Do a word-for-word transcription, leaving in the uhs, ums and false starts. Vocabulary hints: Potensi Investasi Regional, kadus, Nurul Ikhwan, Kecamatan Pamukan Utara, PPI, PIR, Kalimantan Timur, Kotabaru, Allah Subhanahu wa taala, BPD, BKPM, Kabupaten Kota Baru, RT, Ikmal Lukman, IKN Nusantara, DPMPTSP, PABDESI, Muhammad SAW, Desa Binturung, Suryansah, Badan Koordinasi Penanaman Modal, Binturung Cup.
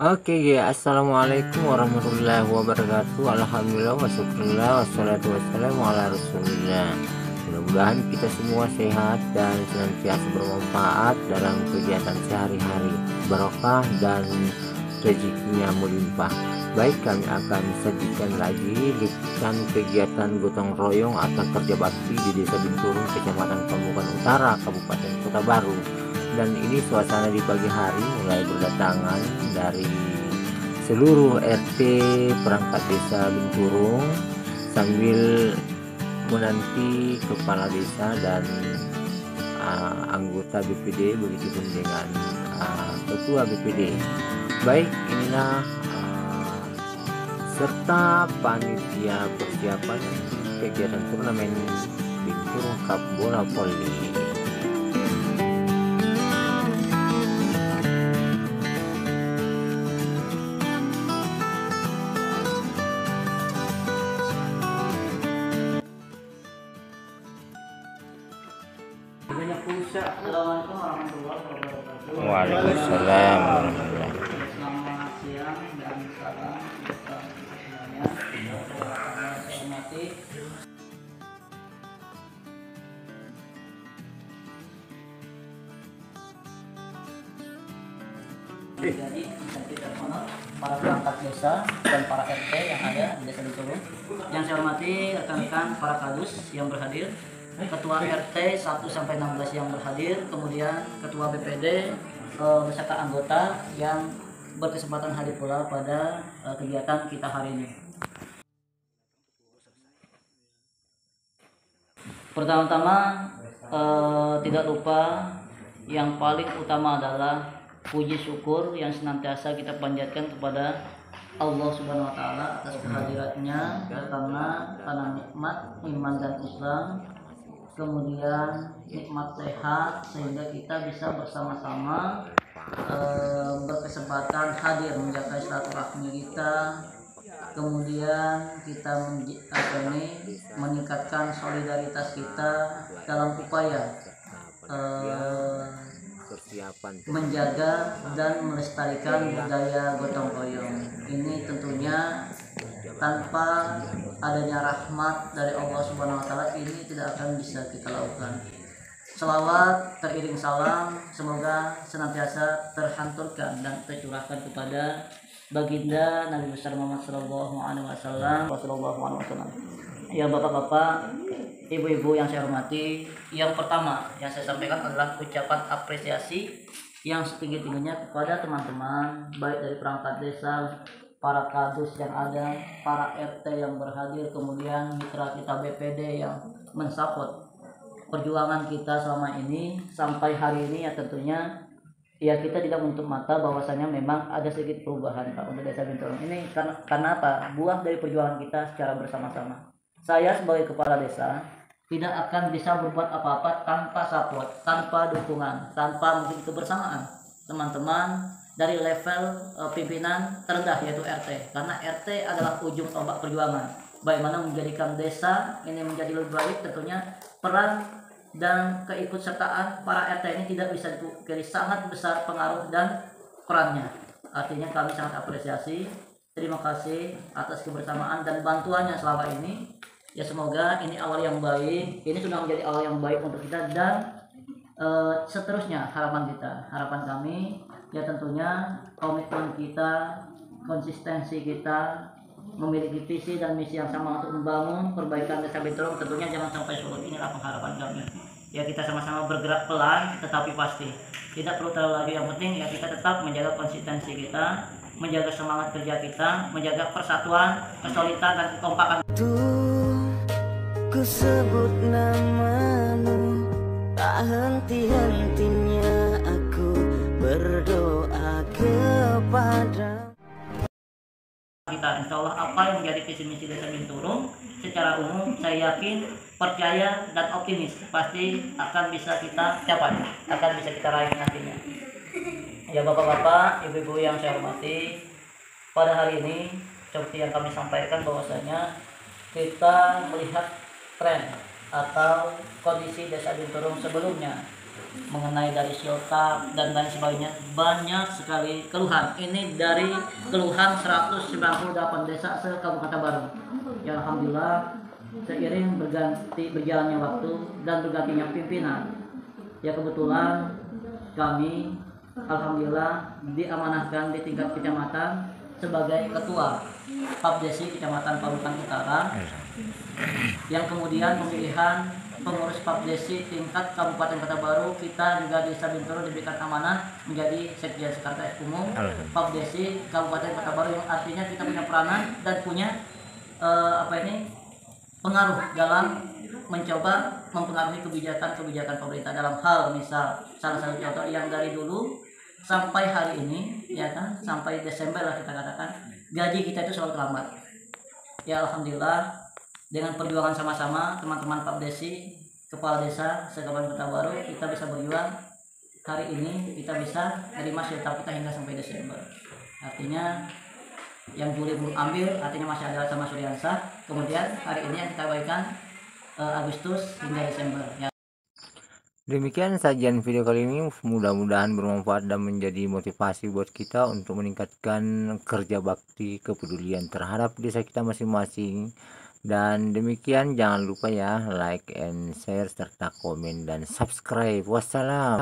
Oke okay, ya, assalamualaikum warahmatullahi wabarakatuh. Alhamdulillah wasyukurillah wassalatu wassalamu ala rasulillah. Mudah-mudahan kita semua sehat dan senantiasa bermanfaat dalam kegiatan sehari-hari, barokah dan rezekinya melimpah. Baik, kami akan sajikan lagi dengan kegiatan gotong royong atau kerja bakti di Desa Binturung, Kecamatan Pamukan Utara, Kabupaten Kota Baru. Dan ini suasana di pagi hari, mulai berdatangan dari seluruh R T perangkat desa Binturung sambil menanti kepala desa dan uh, anggota B P D, begitupun dengan uh, ketua B P D. Baik, inilah uh, serta panitia persiapan kegiatan turnamen Binturung Cup bola voli. Assalamualaikum warahmatullahi wabarakatuh. Waalaikumsalam. Selamat siang dan salam kita semuanya. Hormati. Jadi kita hormat para perangkat desa dan para R T yang ada di Desa Binturung. Yang saya hormati rekan-rekan para kadus yang berhadir. Ketua R T satu sampai enam belas yang berhadir, kemudian Ketua B P D eh, beserta anggota yang berkesempatan hadir pula pada eh, kegiatan kita hari ini. Pertama-tama eh, tidak lupa yang paling utama adalah puji syukur yang senantiasa kita panjatkan kepada Allah Subhanahu wa taala atas kehadiratnya karena tanah nikmat iman dan Islam. Kemudian nikmat sehat sehingga kita bisa bersama-sama e, berkesempatan hadir menjaga silaturahmi kita. Kemudian kita ini meningkatkan solidaritas kita dalam upaya e, menjaga dan melestarikan budaya gotong royong. Ini tentunya tanpa adanya rahmat dari Allah Subhanahu wa taala ini tidak akan bisa kita lakukan. Selawat teriring salam semoga senantiasa terhanturkan dan tercurahkan kepada baginda Nabi besar Muhammad shallallahu alaihi wasallam. Ya bapak-bapak, ibu-ibu yang saya hormati, yang pertama yang saya sampaikan adalah ucapan apresiasi yang setinggi-tingginya kepada teman-teman baik dari perangkat desa, para kadus yang ada, para R T yang berhadir, kemudian mitra kita B P D yang mensupport perjuangan kita selama ini sampai hari ini. Ya tentunya ya kita tidak menutup mata bahwasanya memang ada sedikit perubahan Pak untuk Desa Binturung ini karena, karena apa? Buah dari perjuangan kita secara bersama-sama. Saya sebagai kepala desa tidak akan bisa berbuat apa-apa tanpa support, tanpa dukungan, tanpa mungkin kebersamaan teman-teman dari level uh, pimpinan terendah yaitu R T, karena R T adalah ujung tombak perjuangan bagaimana menjadikan desa ini menjadi lebih baik. Tentunya peran dan keikutsertaan para R T ini tidak bisa dipungkiri, sangat besar pengaruh dan perannya. Artinya kami sangat apresiasi, terima kasih atas kebersamaan dan bantuannya selama ini. Ya semoga ini awal yang baik, ini sudah menjadi awal yang baik untuk kita dan uh, seterusnya harapan kita, harapan kami. Ya tentunya komitmen kita, konsistensi kita, memiliki visi dan misi yang sama untuk membangun perbaikan Desa Binturung tentunya jangan sampai surut. Inilah pengharapan kami. Ya kita sama-sama bergerak pelan tetapi pasti. Tidak perlu terlalu lagi, yang penting ya kita tetap menjaga konsistensi kita, menjaga semangat kerja kita, menjaga persatuan, kesulitan dan kekompakan. Ku sebut namamu tak henti-hentinya aku berdoa kepada kita. Insya Allah apa yang menjadi visi misi Desa Binturung secara umum saya yakin, percaya dan optimis pasti akan bisa kita capai, akan bisa kita raih nantinya. Ya bapak-bapak, ibu-ibu yang saya hormati, pada hari ini seperti yang kami sampaikan bahwasanya kita melihat tren atau kondisi Desa Binturung sebelumnya mengenai dari silta dan lain sebagainya, banyak sekali keluhan. Ini dari keluhan seratus sembilan puluh delapan desa se-Kabupaten Baru. Ya alhamdulillah, seiring berganti berjalannya waktu dan bergantinya pimpinan, ya kebetulan kami alhamdulillah diamanahkan di tingkat kecamatan sebagai ketua PABDESI Kecamatan Pamukan Utara, yang kemudian pemilihan pengurus PABDESI tingkat Kabupaten Kota Baru kita juga Desa Binturung diberikan amanah menjadi sekjen sekretaris umum PABDESI Kabupaten Kota Baru, yang artinya kita punya peranan dan punya uh, apa ini pengaruh dalam mencoba mempengaruhi kebijakan-kebijakan pemerintah, dalam hal misal salah satu contoh yang dari dulu sampai hari ini, ya kan, sampai Desember lah kita katakan, gaji kita itu selalu terlambat. Ya alhamdulillah dengan perjuangan sama-sama teman-teman PABDESI, kepala desa se-Kabupaten Kota Baru, kita bisa berjuang hari ini kita bisa terima silta kita hingga sampai Desember, artinya yang boleh belum ambil, artinya masih ada sama Suryansah. Kemudian hari ini yang kita bagikan uh, Agustus hingga Desember. Ya. Demikian sajian video kali ini, mudah-mudahan bermanfaat dan menjadi motivasi buat kita untuk meningkatkan kerja bakti kepedulian terhadap desa kita masing-masing. Dan demikian, jangan lupa ya like and share serta komen dan subscribe. Wassalam.